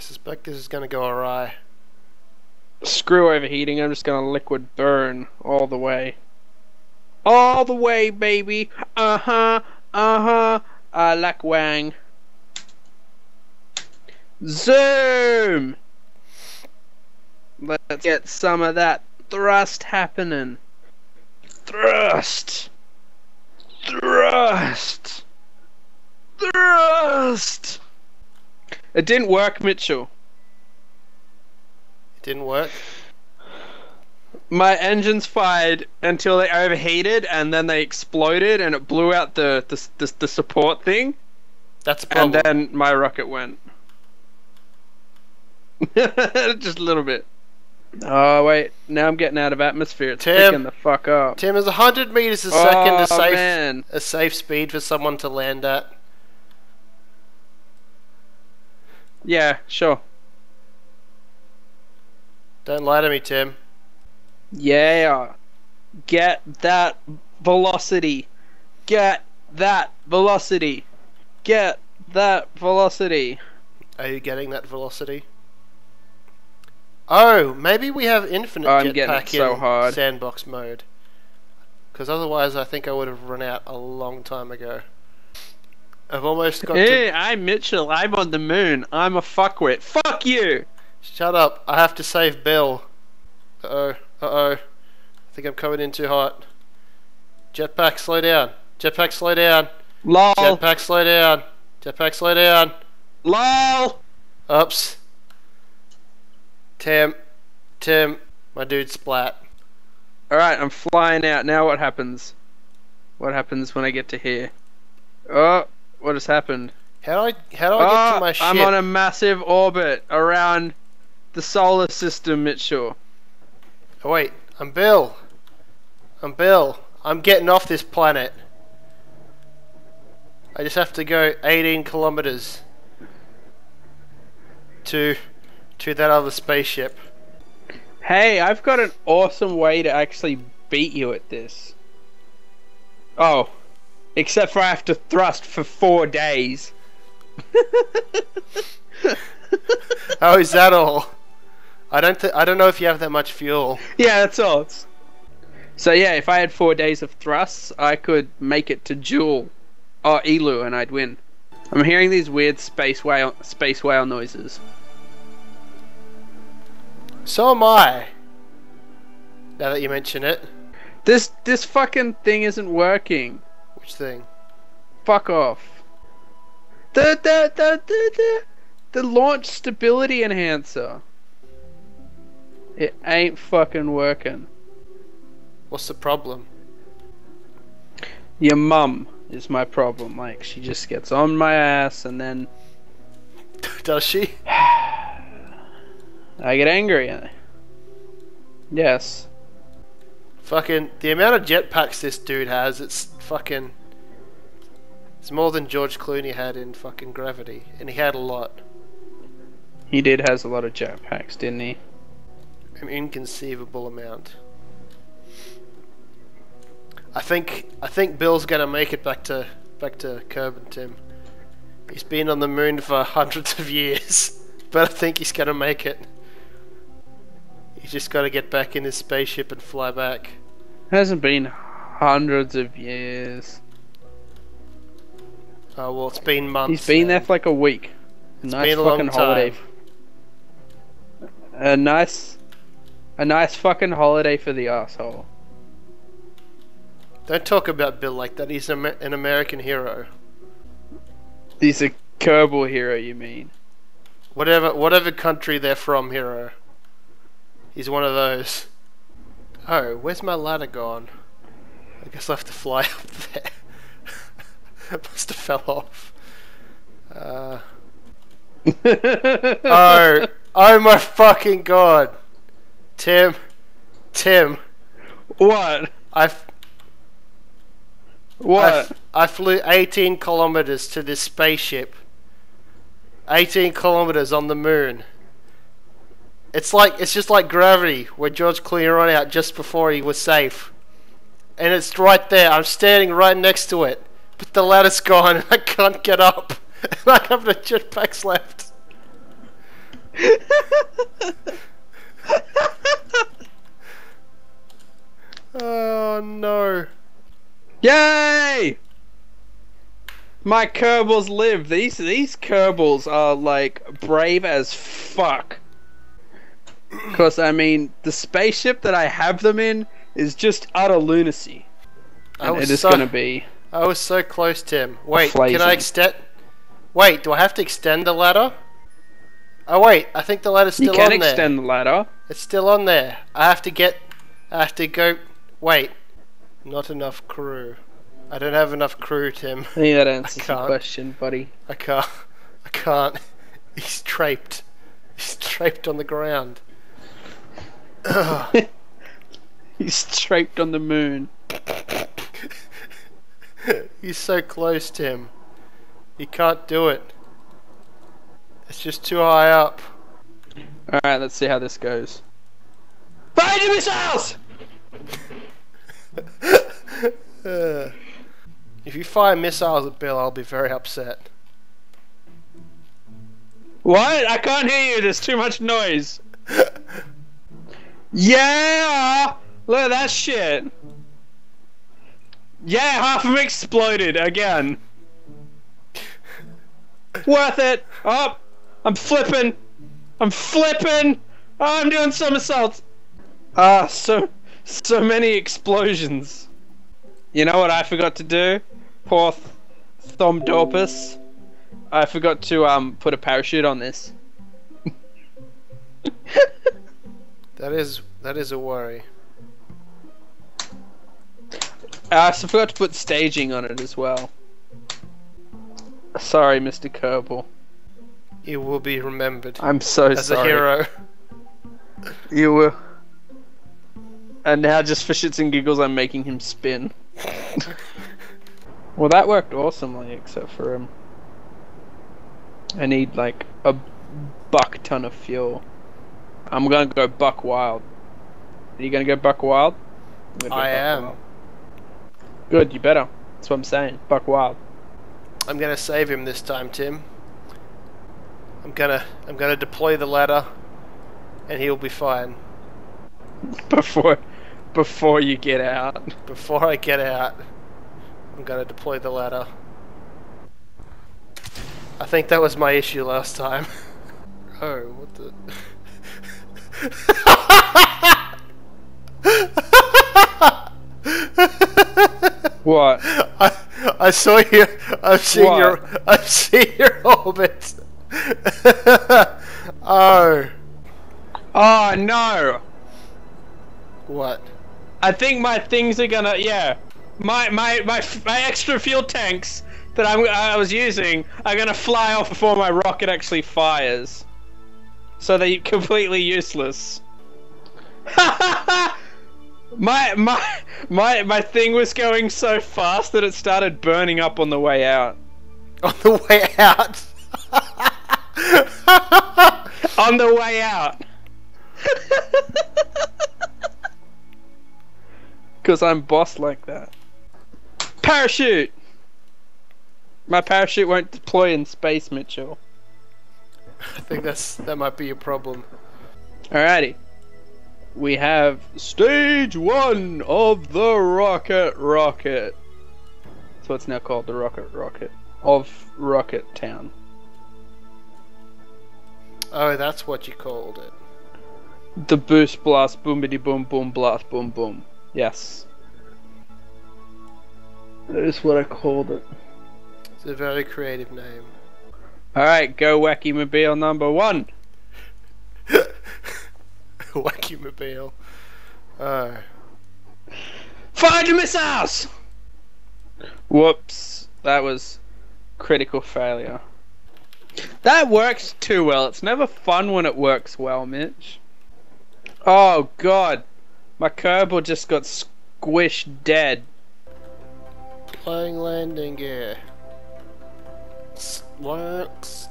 I suspect this is going to go awry. Screw overheating, I'm just going to liquid burn all the way. All the way, baby! Uh-huh, uh-huh, I like Wang. Zoom! Let's get some of that thrust happening. Thrust! Thrust! Thrust! It didn't work, Mitchell. It didn't work? My engines fired until they overheated and then they exploded and it blew out the support thing. That's a problem. And then my rocket went. Just a little bit. Oh wait, now I'm getting out of atmosphere. It's picking the fuck up. Tim, is 100 meters a second a safe speed for someone to land at? Yeah, sure. Don't lie to me, Tim. Yeah. Get that velocity. Get that velocity. Get that velocity. Are you getting that velocity? Oh, maybe we have infinite jetpack in sandbox mode. Because otherwise I think I would have run out a long time ago. I've almost got to... I'm Mitchell, I'm on the moon. I'm a fuckwit. Fuck you! Shut up, I have to save Bill. Uh-oh, uh-oh. I think I'm coming in too hot. Jetpack, slow down. Jetpack, slow down. LOL. Jetpack, slow down. Jetpack, slow down. LOL! Oops. Tim, my dude splat. Alright, I'm flying out. Now what happens? What happens when I get to here? Oh, what has happened? How do I get to my ship? I'm on a massive orbit around the solar system, Mitchell. Oh wait, I'm Bill. I'm Bill. I'm getting off this planet. I just have to go 18 kilometers to that other spaceship. Hey, I've got an awesome way to actually beat you at this. Oh, except for I have to thrust for 4 days. How is that all? I don't know if you have that much fuel. Yeah, that's all. So yeah, if I had 4 days of thrusts, I could make it to Jewel or Elu, and I'd win. I'm hearing these weird space whale noises. So am I. Now that you mention it. This fucking thing isn't working. Which thing? Fuck off. The launch stability enhancer. It ain't fucking working. What's the problem? Your mum is my problem. Like, she just gets on my ass and then... Does she? I get angry. Yes. Fucking the amount of jetpacks this dude has, it's fucking... It's more than George Clooney had in fucking Gravity. And he had a lot. He did has a lot of jetpacks, didn't he? An inconceivable amount. I think Bill's gonna make it back to Curb and Tim. He's been on the moon for hundreds of years. But I think he's gonna make it. He's just got to get back in his spaceship and fly back. It hasn't been hundreds of years. Oh well, it's been months. He's been there for like a week. Nice fucking holiday. A nice fucking holiday for the asshole. Don't talk about Bill like that. He's an American hero. He's a Kerbal hero, you mean? Whatever country they're from, hero. He's one of those. Oh, where's my ladder gone? I guess I'll have to fly up there. It must have fell off. Oh my fucking god. Tim. What? I flew 18 kilometers to this spaceship. 18 kilometers on the moon. It's just like Gravity, where George Clooney ran out just before he was safe. And it's right there. I'm standing right next to it. But the ladder's gone and I can't get up. And I have no jetpacks left. Oh no. Yay! My Kerbals live. These Kerbals are like brave as fuck. Cause I mean the spaceship that I have them in is just utter lunacy. And it is gonna be. I was so close, Tim. Wait, can I extend? Wait, do I have to extend the ladder? Oh wait, I think the ladder's still on there. You can extend the ladder. It's still on there. I have to go. Wait, not enough crew. I don't have enough crew, Tim. I think that answers the question, buddy. I can't. He's trapped. He's trapped on the ground. He's trapped on the moon. He's so close, Tim. He can't do it. It's just too high up. Alright, let's see how this goes. Fire the missiles! If you fire missiles at Bill, I'll be very upset. What? I can't hear you, there's too much noise. Yeah! Look at that shit. Yeah, half of them exploded again. Worth it. Oh, I'm flipping. Oh, I'm doing somersaults. Ah, so many explosions. You know what I forgot to do? Poor Thomdorpus. I forgot to put a parachute on this. That is a worry. I forgot to put staging on it as well. Sorry, Mr. Kerbal. You will be remembered. I'm so sorry. As a hero. You will. And now, just for shits and giggles, I'm making him spin. Well, that worked awesomely, except for him. I need like a buck ton of fuel. I'm gonna go buck wild. Are you gonna go buck wild? I am. Good, you better. That's what I'm saying. Buck wild. I'm gonna save him this time, Tim. I'm gonna deploy the ladder, and he'll be fine. Before you get out. Before I get out, I'm gonna deploy the ladder. I think that was my issue last time. Oh, what the. What? I saw you. I've seen your orbit. Oh. Oh no. What? I think my things are gonna. Yeah. My extra fuel tanks that I was using are gonna fly off before my rocket actually fires. So they're completely useless. Ha ha ha. My thing was going so fast that it started burning up on the way out. On the way out? On the way out. Because I'm boss like that. Parachute! My parachute won't deploy in space, Mitchell. I think that might be your problem. Alrighty. We have stage one of the rocket. So it's now called the rocket of Rocket Town. Oh, that's what you called it. The boost blast boomity boom boom blast boom boom. Yes, that is what I called it. It's a very creative name. All right, go Wacky-mobile number one. Wacky-mobile. Oh. Fire the missiles! Whoops. That was critical failure. That works too well. It's never fun when it works well, Mitch. Oh, God. My Kerbal just got squished dead. Flying landing gear. Works.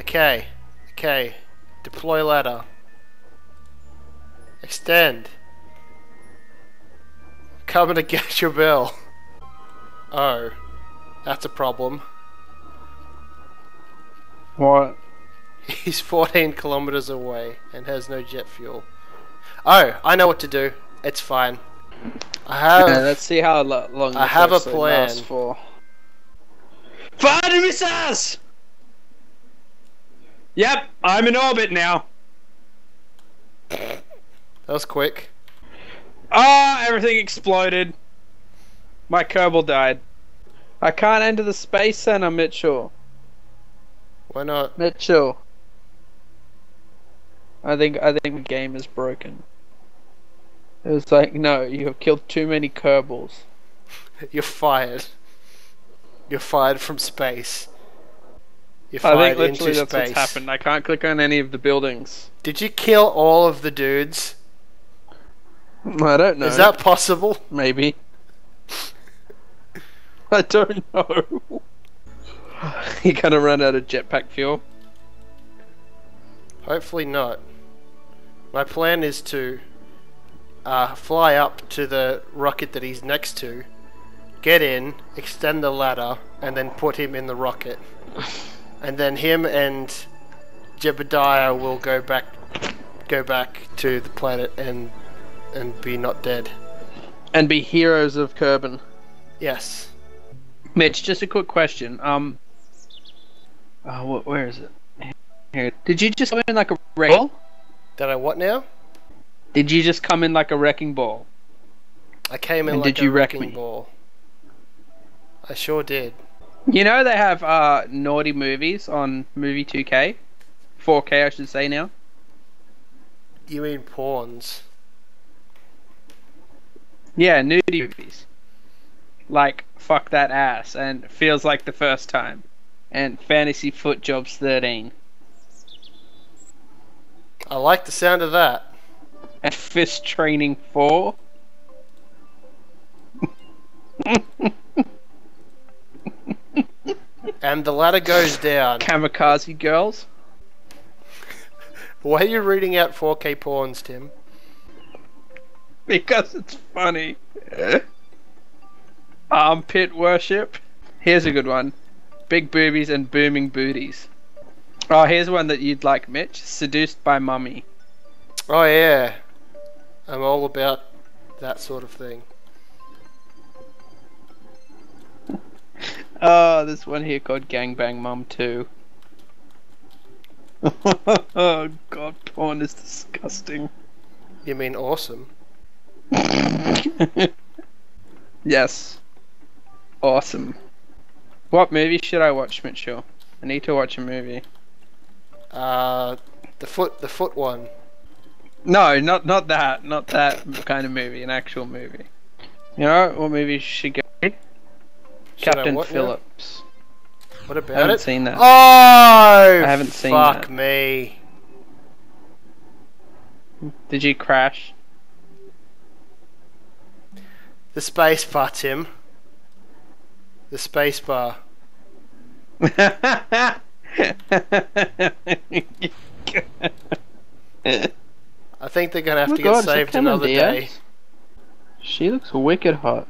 Okay. Deploy ladder. Extend. Coming to get your bill. Oh, that's a problem. What? He's 14 kilometers away and has no jet fuel. Oh, I know what to do. It's fine. I have. Yeah, let's see how long. I have a plan. For. Fire the missiles! Yep, I'm in orbit now. That was quick. Ah, oh, everything exploded. My Kerbal died. I can't enter the space center, Mitchell. Why not? Mitchell. I think the game is broken. It was like, no, you have killed too many Kerbals. You're fired. You're fired from space. You're fired into space. I think literally that's what's happened. I can't click on any of the buildings. Did you kill all of the dudes? I don't know. Is that possible? Maybe. I don't know. You're gonna run out of jetpack fuel? Hopefully not. My plan is to fly up to the rocket that he's next to, get in, extend the ladder, and then put him in the rocket. And then him and Jebediah will go back to the planet and be not dead. And be heroes of Kerbin. Yes. Mitch, just a quick question. Where is it? Here. Did you just come in like a wrecking ball? Did I what now? Did you just come in like a wrecking ball? I came in and like did a you wrecking wreck me? Ball. I sure did. You know they have naughty movies on Movie 2K? 4K I should say now. You mean porns? Yeah, nudie movies. Like Fuck That Ass and Feels Like the First Time and Fantasy Foot Jobs 13. I like the sound of that. And Fist Training 4. And the ladder goes down. Kamikaze Girls. Why are you reading out 4K porns, Tim? Because it's funny. Armpit worship. Here's a good one. Big boobies and booming booties. Oh, here's one that you'd like, Mitch. Seduced by Mummy. Oh yeah. I'm all about that sort of thing. Oh, there's one here called Gangbang Mum 2. Oh god, porn is disgusting. You mean awesome? Yes. Awesome. What movie should I watch, Mitchell? I need to watch a movie. The foot one. No, not that. Not that kind of movie. An actual movie. You know what movie should go? Captain Phillips. What about it? I haven't seen that. Oh! I haven't seen that. Fuck me. Did you crash? The space bar, Tim. The space bar. I think they're gonna have to get saved another day. She looks wicked hot.